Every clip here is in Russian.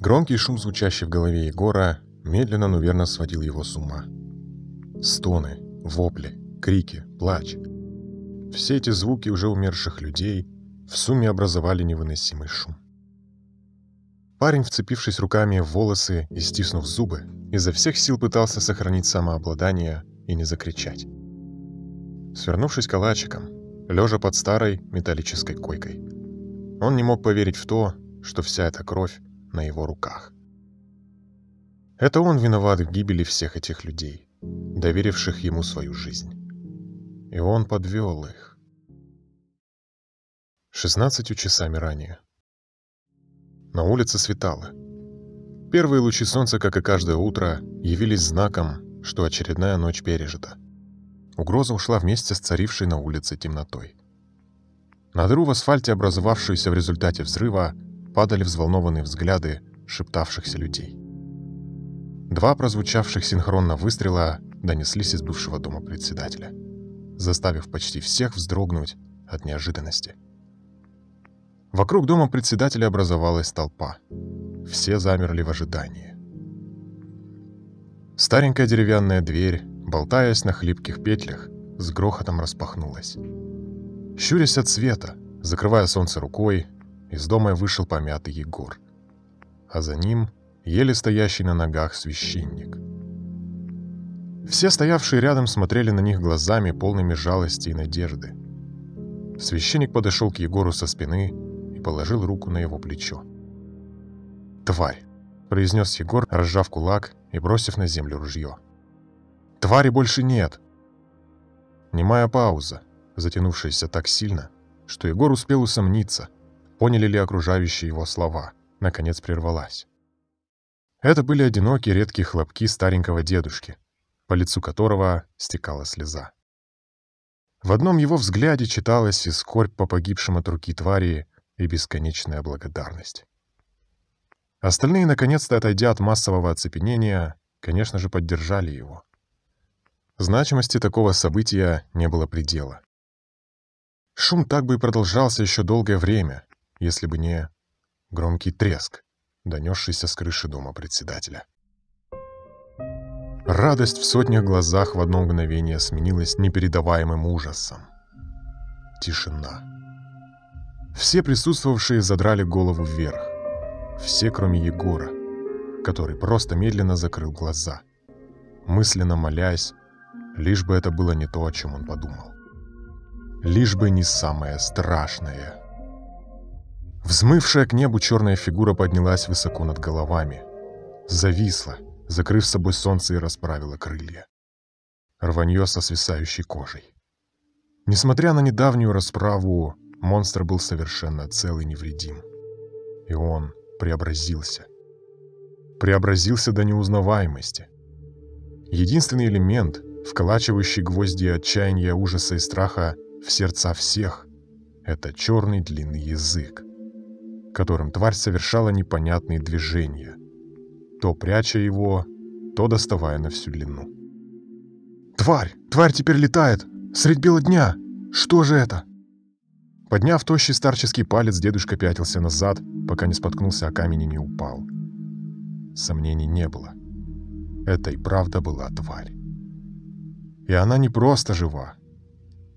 Громкий шум, звучащий в голове Егора, медленно, но верно сводил его с ума. Стоны, вопли, крики, плач. Все эти звуки уже умерших людей в сумме образовали невыносимый шум. Парень, вцепившись руками в волосы и стиснув зубы, изо всех сил пытался сохранить самообладание и не закричать. Свернувшись калачиком, лежа под старой металлической койкой, он не мог поверить в то, что вся эта кровь на его руках. Это он виноват в гибели всех этих людей, доверивших ему свою жизнь. И он подвел их. 16 часами ранее. На улице светало. Первые лучи солнца, как и каждое утро, явились знаком, что очередная ночь пережита. Угроза ушла вместе с царившей на улице темнотой. На дыру в асфальте, образовавшуюся в результате взрыва, падали взволнованные взгляды шептавшихся людей. Два прозвучавших синхронно выстрела донеслись из бывшего дома председателя, заставив почти всех вздрогнуть от неожиданности. Вокруг дома председателя образовалась толпа. Все замерли в ожидании. Старенькая деревянная дверь, болтаясь на хлипких петлях, с грохотом распахнулась. Щурясь от света, закрывая солнце рукой, из дома вышел помятый Егор, а за ним еле стоящий на ногах священник. Все стоявшие рядом смотрели на них глазами, полными жалости и надежды. Священник подошел к Егору со спины и положил руку на его плечо. «Тварь!» – произнес Егор, разжав кулак и бросив на землю ружье. «Твари больше нет!» Немая пауза, затянувшаяся так сильно, что Егор успел усомниться, поняли ли окружающие его слова, наконец прервалась. Это были одинокие редкие хлопки старенького дедушки, по лицу которого стекала слеза. В одном его взгляде читалась и скорбь по погибшим от руки твари, и бесконечная благодарность. Остальные, наконец-то отойдя от массового оцепенения, конечно же, поддержали его. Значимости такого события не было предела. Шум так бы и продолжался еще долгое время, если бы не громкий треск, донесшийся с крыши дома председателя. Радость в сотнях глазах в одно мгновение сменилась непередаваемым ужасом. Тишина. Все присутствовавшие задрали голову вверх. Все, кроме Егора, который просто медленно закрыл глаза, мысленно молясь, лишь бы это было не то, о чем он подумал. Лишь бы не самое страшное. Взмывшая к небу черная фигура поднялась высоко над головами, зависла, закрыв собой солнце, и расправила крылья. Рванье со свисающей кожей. Несмотря на недавнюю расправу, монстр был совершенно цел и невредим. И он преобразился. Преобразился до неузнаваемости. Единственный элемент, вколачивающий гвозди отчаяния, ужаса и страха в сердца всех, — это черный длинный язык, которым тварь совершала непонятные движения, то пряча его, то доставая на всю длину. «Тварь! Тварь теперь летает! Средь бела дня! Что же это?» Подняв тощий старческий палец, дедушка пятился назад, пока не споткнулся о камень и не упал. Сомнений не было. Это и правда была тварь. И она не просто жива.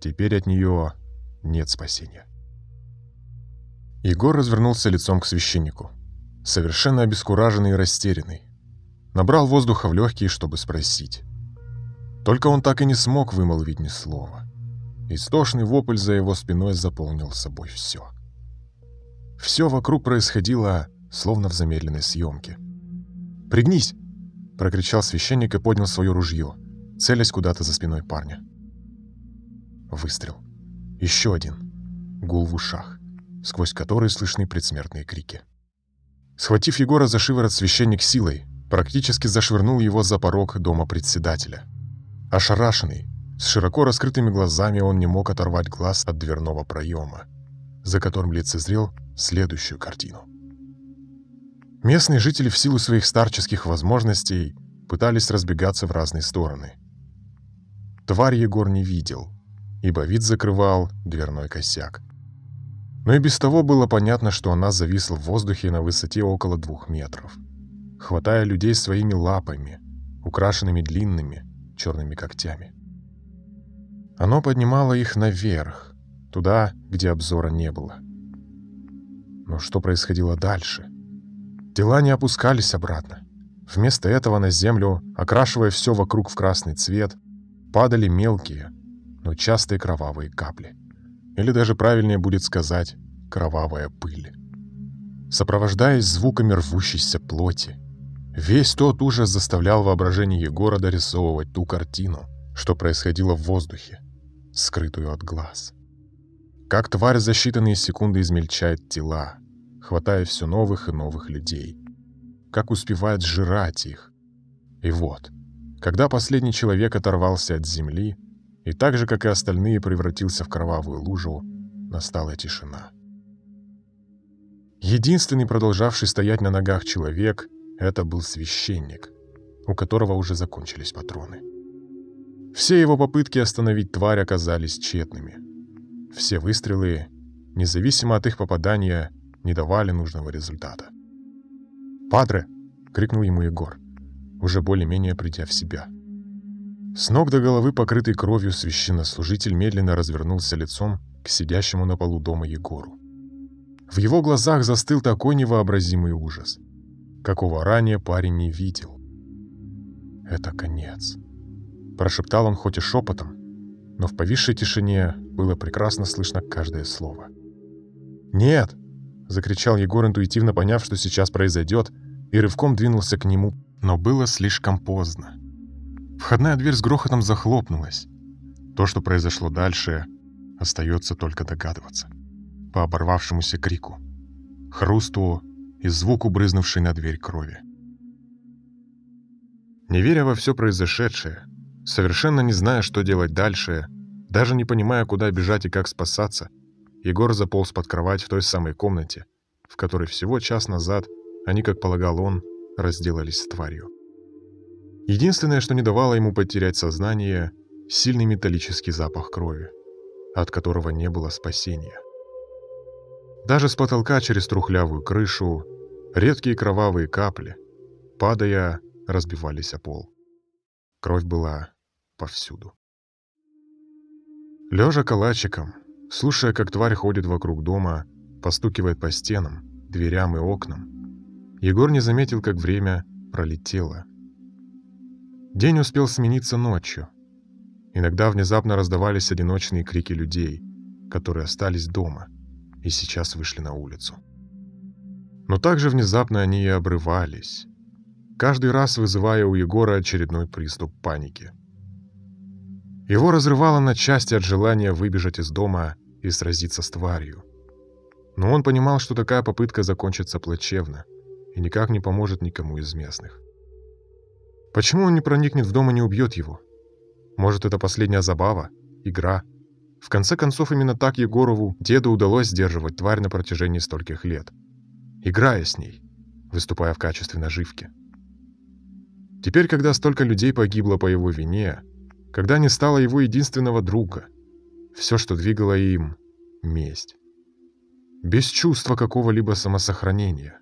Теперь от нее нет спасения. Егор развернулся лицом к священнику, совершенно обескураженный и растерянный. Набрал воздуха в легкие, чтобы спросить. Только он так и не смог вымолвить ни слова. Истошный вопль за его спиной заполнил собой все. Все вокруг происходило, словно в замедленной съемке. «Пригнись!» – прокричал священник и поднял свое ружье, целясь куда-то за спиной парня. Выстрел. Еще один. Гул в ушах, сквозь которые слышны предсмертные крики. Схватив Егора за шиворот, священник силой практически зашвырнул его за порог дома председателя. Ошарашенный, с широко раскрытыми глазами, он не мог оторвать глаз от дверного проема, за которым лицезрел следующую картину. Местные жители в силу своих старческих возможностей пытались разбегаться в разные стороны. Тварь Егор не видел, ибо вид закрывал дверной косяк. Но и без того было понятно, что она зависла в воздухе на высоте около 2 метров, хватая людей своими лапами, украшенными длинными черными когтями. Оно поднимало их наверх, туда, где обзора не было. Но что происходило дальше? Тела не опускались обратно. Вместо этого на землю, окрашивая все вокруг в красный цвет, падали мелкие, но частые кровавые капли. Или даже правильнее будет сказать «кровавая пыль». Сопровождаясь звуками рвущейся плоти, весь тот ужас заставлял воображение Егора дорисовывать ту картину, что происходило в воздухе, скрытую от глаз. Как тварь за считанные секунды измельчает тела, хватая все новых и новых людей. Как успевает сжирать их. И вот, когда последний человек оторвался от земли, и так же, как и остальные, превратился в кровавую лужу, настала тишина. Единственный продолжавший стоять на ногах человек — это был священник, у которого уже закончились патроны. Все его попытки остановить тварь оказались тщетными. Все выстрелы, независимо от их попадания, не давали нужного результата. «Падре!» — крикнул ему Егор, уже более-менее придя в себя. С ног до головы, покрытый кровью, священнослужитель медленно развернулся лицом к сидящему на полу дома Егору. В его глазах застыл такой невообразимый ужас, какого ранее парень не видел. «Это конец», — прошептал он хоть и шепотом, но в повисшей тишине было прекрасно слышно каждое слово. «Нет!» — закричал Егор, интуитивно поняв, что сейчас произойдет, и рывком двинулся к нему, но было слишком поздно. Входная дверь с грохотом захлопнулась. То, что произошло дальше, остается только догадываться. По оборвавшемуся крику, хрусту и звуку, брызнувшей на дверь крови. Не веря во все произошедшее, совершенно не зная, что делать дальше, даже не понимая, куда бежать и как спасаться, Егор заполз под кровать в той самой комнате, в которой всего час назад они, как полагал он, разделались с тварью. Единственное, что не давало ему потерять сознание — сильный металлический запах крови, от которого не было спасения. Даже с потолка через трухлявую крышу редкие кровавые капли, падая, разбивались о пол. Кровь была повсюду. Лежа калачиком, слушая, как тварь ходит вокруг дома, постукивает по стенам, дверям и окнам, Егор не заметил, как время пролетело. День успел смениться ночью. Иногда внезапно раздавались одиночные крики людей, которые остались дома и сейчас вышли на улицу. Но также внезапно они и обрывались, каждый раз вызывая у Егора очередной приступ паники. Его разрывало на части от желания выбежать из дома и сразиться с тварью. Но он понимал, что такая попытка закончится плачевно и никак не поможет никому из местных. Почему он не проникнет в дом и не убьет его? Может, это последняя забава? Игра? В конце концов, именно так Егорову деду удалось сдерживать тварь на протяжении стольких лет, играя с ней, выступая в качестве наживки. Теперь, когда столько людей погибло по его вине, когда не стало его единственного друга, все, что двигало им — месть. Без чувства какого-либо самосохранения.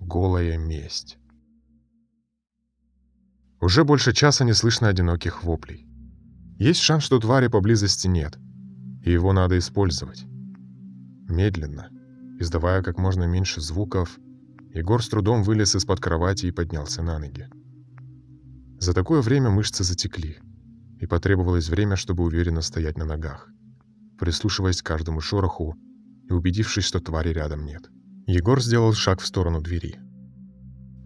Голая месть. Уже больше часа не слышно одиноких воплей. Есть шанс, что твари поблизости нет, и его надо использовать. Медленно, издавая как можно меньше звуков, Егор с трудом вылез из-под кровати и поднялся на ноги. За такое время мышцы затекли, и потребовалось время, чтобы уверенно стоять на ногах, прислушиваясь к каждому шороху и убедившись, что твари рядом нет. Егор сделал шаг в сторону двери.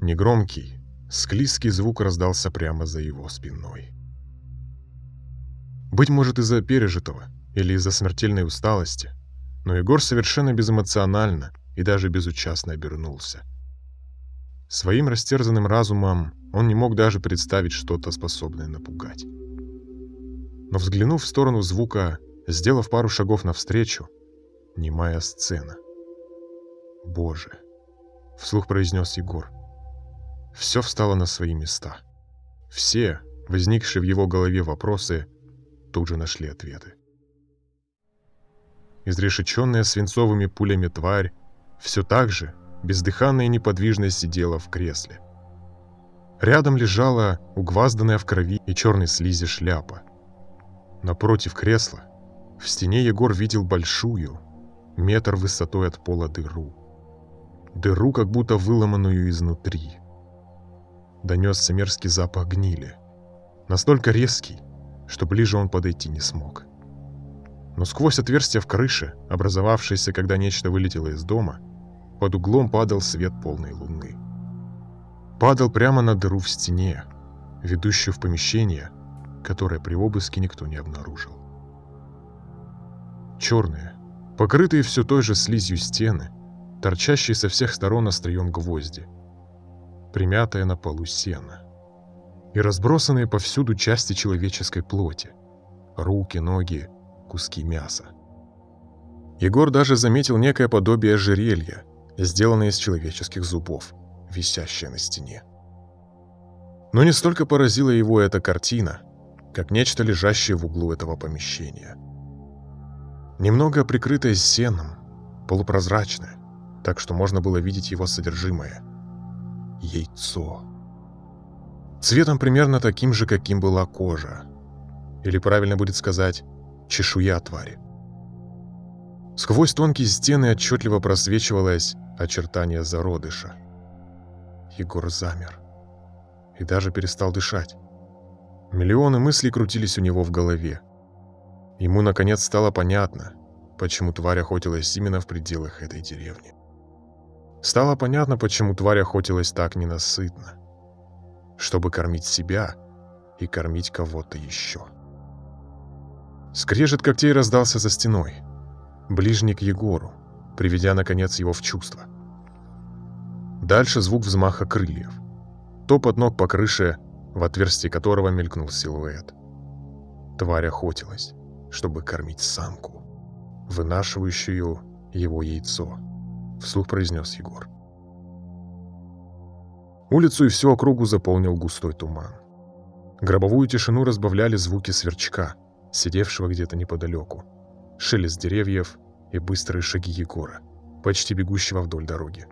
Негромкий, склизкий звук раздался прямо за его спиной. Быть может, из-за пережитого или из-за смертельной усталости, но Егор совершенно безэмоционально и даже безучастно обернулся. Своим растерзанным разумом он не мог даже представить что-то, способное напугать. Но, взглянув в сторону звука, сделав пару шагов навстречу, немая сцена. Боже, вслух произнес Егор. Все встало на свои места. Все, возникшие в его голове вопросы, тут же нашли ответы. Изрешеченная свинцовыми пулями тварь все так же бездыханно и неподвижно сидела в кресле. Рядом лежала угвазданная в крови и черной слизи шляпа. Напротив кресла в стене Егор видел большую, метр высотой от пола дыру. Дыру, как будто выломанную изнутри. Донесся мерзкий запах гнили. Настолько резкий, что ближе он подойти не смог. Но сквозь отверстие в крыше, образовавшееся, когда нечто вылетело из дома, под углом падал свет полной луны. Падал прямо на дыру в стене, ведущую в помещение, которое при обыске никто не обнаружил. Черные, покрытые все той же слизью стены, торчащие со всех сторон острием гвозди, примятая на полу сена и разбросанные повсюду части человеческой плоти, руки, ноги, куски мяса. Егор даже заметил некое подобие ожерелья, сделанное из человеческих зубов, висящее на стене. Но не столько поразила его эта картина, как нечто, лежащее в углу этого помещения. Немного прикрытое сеном, полупрозрачное, так что можно было видеть его содержимое. Яйцо. Цветом примерно таким же, каким была кожа. Или правильно будет сказать, чешуя твари. Сквозь тонкие стены отчетливо просвечивалось очертание зародыша. Егор замер. И даже перестал дышать. Миллионы мыслей крутились у него в голове. Ему наконец стало понятно, почему тварь охотилась именно в пределах этой деревни. Стало понятно, почему тварь охотилась так ненасытно. Чтобы кормить себя и кормить кого-то еще. Скрежет когтей раздался за стеной, ближний к Егору, приведя наконец его в чувство. Дальше звук взмаха крыльев, топот ног по крыше, в отверстии которого мелькнул силуэт. Тварь охотилась, чтобы кормить самку, вынашивающую его яйцо, вслух произнес Егор. Улицу и всю округу заполнил густой туман. Гробовую тишину разбавляли звуки сверчка, сидевшего где-то неподалеку, шелест деревьев и быстрые шаги Егора, почти бегущего вдоль дороги.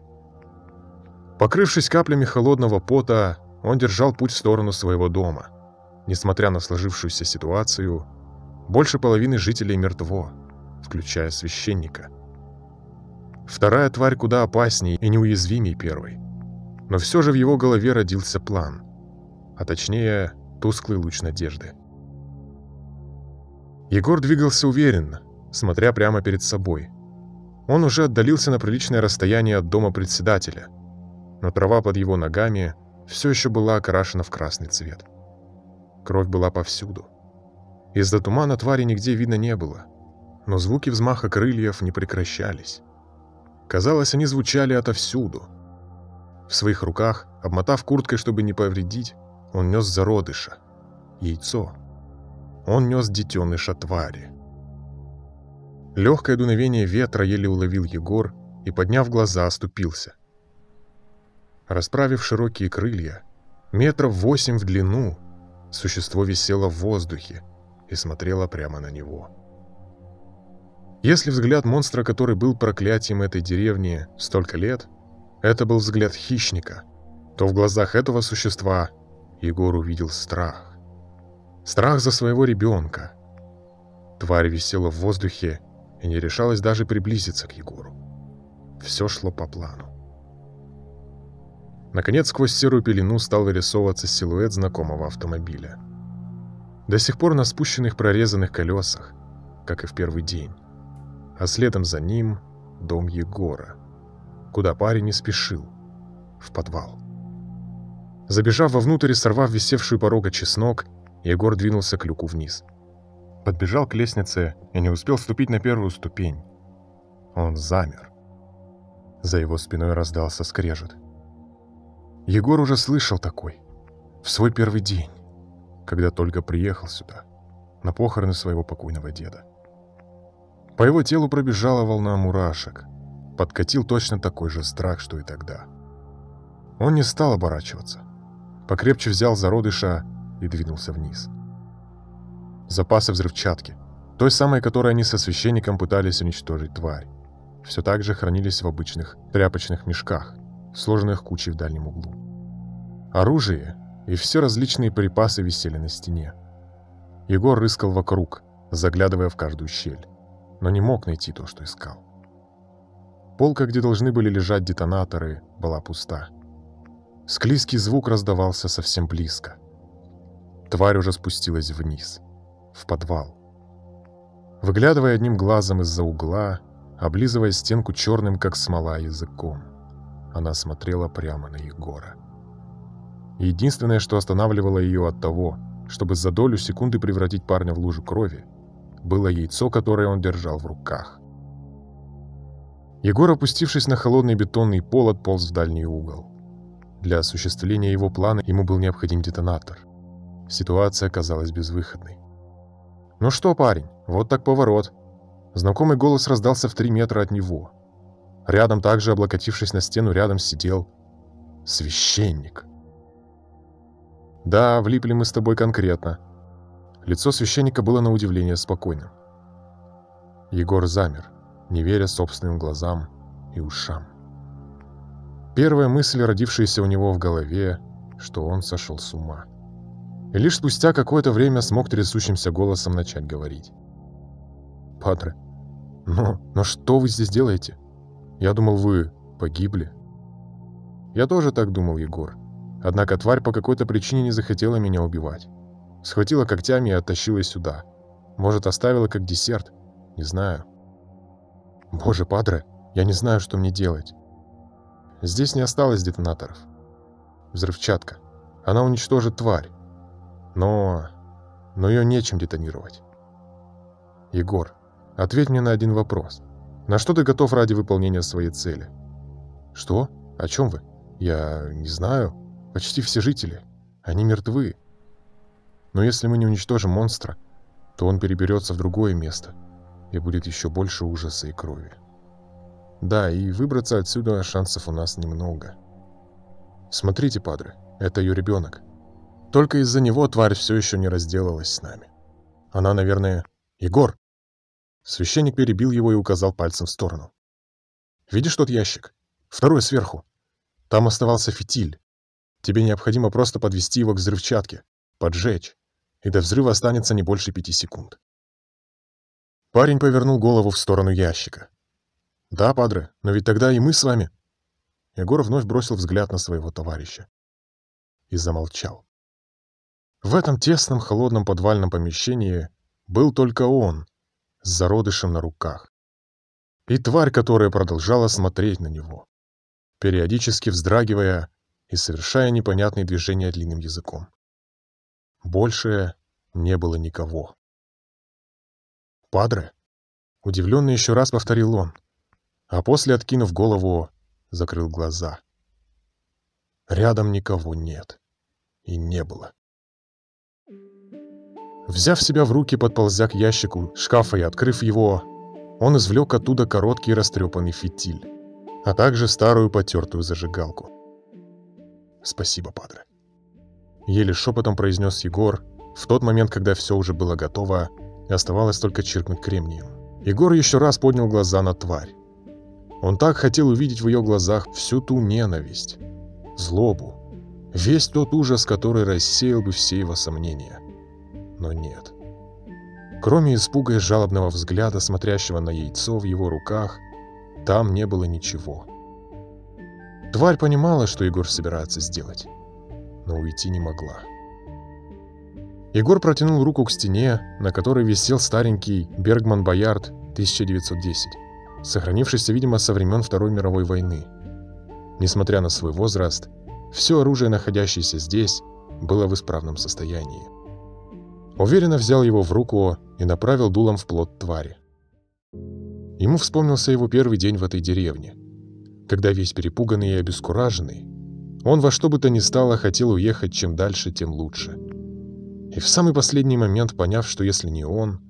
Покрывшись каплями холодного пота, он держал путь в сторону своего дома. Несмотря на сложившуюся ситуацию, больше половины жителей мертво, включая священника. Вторая тварь куда опаснее и неуязвимее первой. Но все же в его голове родился план, а точнее тусклый луч надежды. Егор двигался уверенно, смотря прямо перед собой. Он уже отдалился на приличное расстояние от дома председателя, но трава под его ногами все еще была окрашена в красный цвет. Кровь была повсюду. Из-за тумана твари нигде видно не было, но звуки взмаха крыльев не прекращались. Казалось, они звучали отовсюду. В своих руках, обмотав курткой, чтобы не повредить, он нес зародыша, яйцо. Он нес детеныша твари. Легкое дуновение ветра еле уловил Егор и, подняв глаза, оступился. Расправив широкие крылья, метров 8 в длину, существо висело в воздухе и смотрело прямо на него. Если взгляд монстра, который был проклятием этой деревни столько лет, это был взгляд хищника, то в глазах этого существа Егор увидел страх. Страх за своего ребенка. Тварь висела в воздухе и не решалась даже приблизиться к Егору. Все шло по плану. Наконец, сквозь серую пелену стал вырисовываться силуэт знакомого автомобиля. До сих пор на спущенных прорезанных колесах, как и в первый день, а следом за ним дом Егора, куда парень не спешил, в подвал. Забежав вовнутрь и сорвав висевшую порога чеснок, Егор двинулся к люку вниз. Подбежал к лестнице и не успел ступить на первую ступень. Он замер. За его спиной раздался скрежет. Егор уже слышал такой в свой первый день, когда только приехал сюда, на похороны своего покойного деда. По его телу пробежала волна мурашек, подкатил точно такой же страх, что и тогда. Он не стал оборачиваться. Покрепче взял зародыша и двинулся вниз. Запасы взрывчатки, той самой, которой они со священником пытались уничтожить тварь, все так же хранились в обычных тряпочных мешках, сложенных кучей в дальнем углу. Оружие и все различные припасы висели на стене. Егор рыскал вокруг, заглядывая в каждую щель, но не мог найти то, что искал. Полка, где должны были лежать детонаторы, была пуста. Склизкий звук раздавался совсем близко. Тварь уже спустилась вниз, в подвал. Выглядывая одним глазом из-за угла, облизывая стенку черным, как смола, языком, она смотрела прямо на Егора. Единственное, что останавливало ее от того, чтобы за долю секунды превратить парня в лужу крови, было яйцо, которое он держал в руках. Егор, опустившись на холодный бетонный пол, отполз в дальний угол. Для осуществления его плана ему был необходим детонатор. Ситуация казалась безвыходной. «Ну что, парень, вот так поворот!» Знакомый голос раздался в 3 метра от него. Рядом, также облокотившись на стену, рядом сидел священник. «Да, влипли мы с тобой конкретно». Лицо священника было на удивление спокойным. Егор замер, не веря собственным глазам и ушам. Первая мысль, родившаяся у него в голове, что он сошел с ума. И лишь спустя какое-то время смог трясущимся голосом начать говорить. «Патре, но что вы здесь делаете? Я думал, вы погибли». «Я тоже так думал, Егор. Однако тварь по какой-то причине не захотела меня убивать. Схватила когтями и оттащила сюда. Может, оставила как десерт? Не знаю». «Боже, Падре, я не знаю, что мне делать». «Здесь не осталось детонаторов. Взрывчатка. Она уничтожит тварь. Но ее нечем детонировать». «Егор, ответь мне на один вопрос. На что ты готов ради выполнения своей цели?» «Что? О чем вы? Я не знаю. Почти все жители. Они мертвы. Но если мы не уничтожим монстра, то он переберется в другое место, и будет еще больше ужаса и крови. Да, и выбраться отсюда шансов у нас немного. Смотрите, Падре, это ее ребенок. Только из-за него тварь все еще не разделалась с нами. Она, наверное...» «Егор!» Священник перебил его и указал пальцем в сторону. «Видишь тот ящик? Второй сверху. Там оставался фитиль. Тебе необходимо просто подвести его к взрывчатке, поджечь, и до взрыва останется не больше 5 секунд». Парень повернул голову в сторону ящика. «Да, Падре, но ведь тогда и мы с вами...» Егор вновь бросил взгляд на своего товарища и замолчал. В этом тесном, холодном подвальном помещении был только он, с зародышем на руках, и тварь, которая продолжала смотреть на него, периодически вздрагивая и совершая непонятные движения длинным языком. Больше не было никого. «Падре!» — удивленно еще раз повторил он, а после, откинув голову, закрыл глаза. Рядом никого нет и не было. Взяв себя в руки, подползя к ящику шкафа и открыв его, он извлек оттуда короткий растрепанный фитиль, а также старую потертую зажигалку. «Спасибо, Падре», — еле шепотом произнес Егор в тот момент, когда все уже было готово, и оставалось только чиркнуть кремнием. Егор еще раз поднял глаза на тварь. Он так хотел увидеть в ее глазах всю ту ненависть, злобу, весь тот ужас, который рассеял бы все его сомнения. Но нет. Кроме испуга и жалобного взгляда, смотрящего на яйцо в его руках, там не было ничего. Тварь понимала, что Егор собирается сделать, но уйти не могла. Егор протянул руку к стене, на которой висел старенький Бергман Боярд 1910, сохранившийся, видимо, со времен Второй мировой войны. Несмотря на свой возраст, все оружие, находящееся здесь, было в исправном состоянии. Уверенно взял его в руку и направил дулом в плот твари. Ему вспомнился его первый день в этой деревне, когда весь перепуганный и обескураженный, он во что бы то ни стало хотел уехать, чем дальше, тем лучше. И в самый последний момент, поняв, что если не он,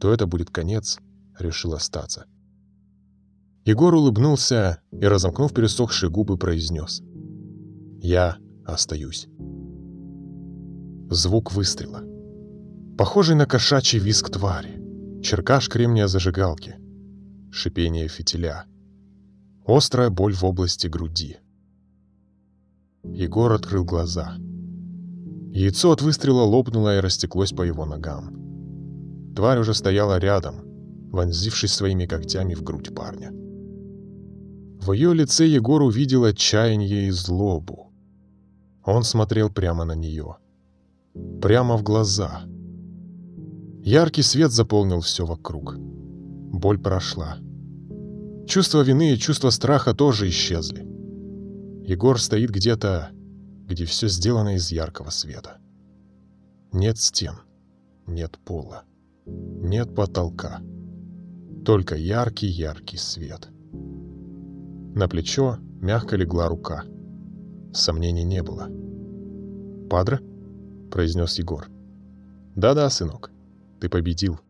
то это будет конец, решил остаться. Егор улыбнулся и, разомкнув пересохшие губы, произнес: Я остаюсь. Звук выстрела, похожий на кошачий визг твари, черкаш кремния зажигалки, шипение фитиля, острая боль в области груди. Егор открыл глаза. Яйцо от выстрела лопнуло и растеклось по его ногам. Тварь уже стояла рядом, вонзившись своими когтями в грудь парня. В ее лице Егор увидел отчаяние и злобу. Он смотрел прямо на нее. Прямо в глаза. Яркий свет заполнил все вокруг. Боль прошла. Чувство вины и чувство страха тоже исчезли. Егор стоит где-то, где все сделано из яркого света. Нет стен, нет пола, нет потолка. Только яркий-яркий свет. На плечо мягко легла рука. Сомнений не было. «Падре?» — произнес Егор. «Да-да, сынок, ты победил».